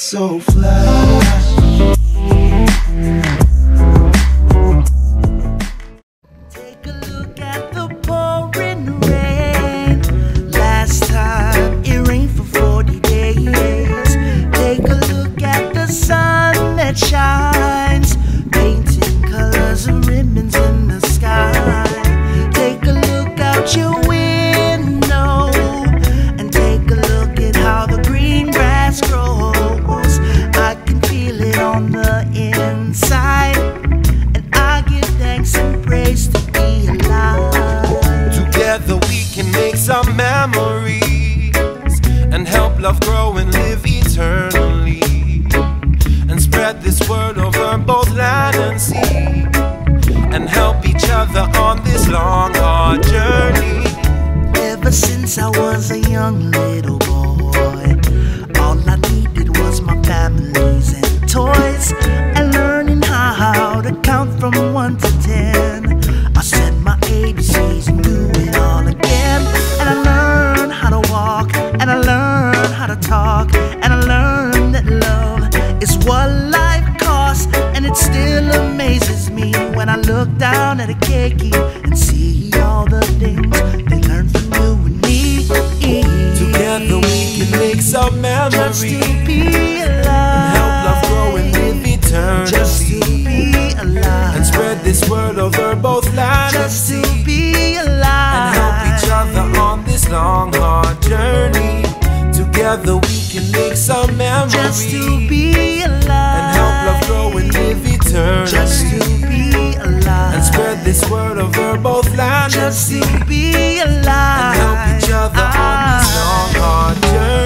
get so fly. Take a look at the pouring rain. Last time it rained for 40 days. Take a look at the sun that shines, painting colors and ribbons in the sky. Take a look out your window and take a look at how the green grass grows. I can feel it on the inside, and I give thanks and praise to be alive. Together we can make some memories and help love grow and live eternally, and spread this word over both land and sea, and help each other on this long, hard journey. Ever since I was a young little boy, all I needed was my families and toys, and learning how to count from 1 to 10. I said my ABCs and do it all again. And I learned how to walk, and I learned how to talk, and I learned that love is what life costs. And it still amazes me when I look down at a keiki and see all the things they learn from you and me. Together we can make some memories, just to be alive, and help love grow and live eternity, just to be alive, and spread this word over both land and sea, just to be alive, and help each other on this long, hard journey. Together we can make some memories, just to be alive, and help love grow and live eternity, just to be alive, and spread this word over both land and sea, just to be alive, and help each other on this long, hard journey.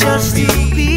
Just to be